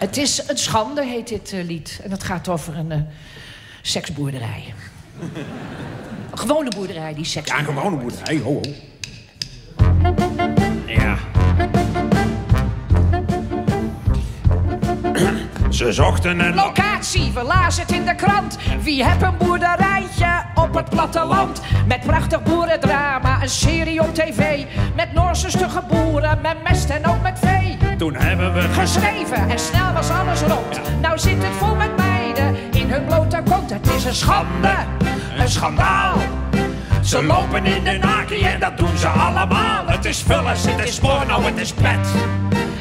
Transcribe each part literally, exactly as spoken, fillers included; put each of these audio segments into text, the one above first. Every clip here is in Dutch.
Het is een schande, heet dit uh, lied. En dat gaat over een uh, seksboerderij. Een gewone boerderij die seks. Ja, een gewone boerderij, ho, ho. Ja. Ze zochten een locatie, we lazen het in de krant. Wie heeft een boerderijtje op het platteland? Met prachtig boerendrama, een serie op tv. Met noorsustige boeren, met mest en ook met vee. Toen hebben we geschreven en snel was alles rond. Ja. Nou zit het vol met meiden in hun blote kont. Het is een schande, een schandaal. Ze lopen in de naki en dat doen ze allemaal. Het is vullis, het is porno, het is pet.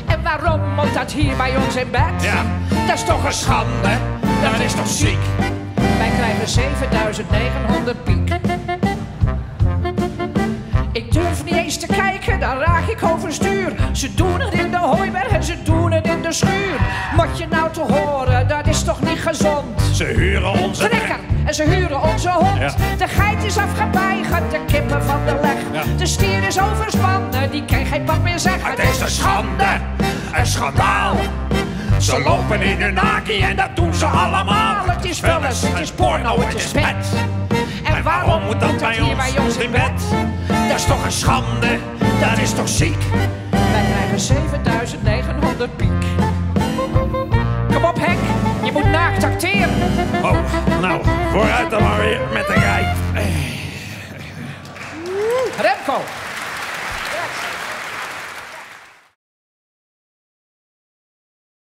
En waarom moet dat hier bij ons in bed? Ja. Dat is toch een schande, dat is toch ziek? Wij krijgen zevenduizend negenhonderd piek. Ik durf niet eens te kijken, dan raak ik overstuur. Ze doen het in de hooiberg en ze doen het in de schuur. Moet je nou te horen, dat is toch niet gezond? Ze huren onze trekker en ze huren onze hond. Ja. De geit is afgepeigerd, de kippen van de leg. Ja. De stier is overspannen, die kan geen pak meer zeggen. Het is een schande, een schandaal. Ze lopen in hun naki en dat doen ze allemaal. Het is vullis, het is porno, het is pet. En waarom moet dat bij ons, bij ons in bed? Dat is toch een schande, dat is toch ziek? Wij krijgen zevenduizend negenhonderd piek. Kom op Henk, je moet naakt acteren. Oh, nou, vooruit dan maar weer met de rij. Remko.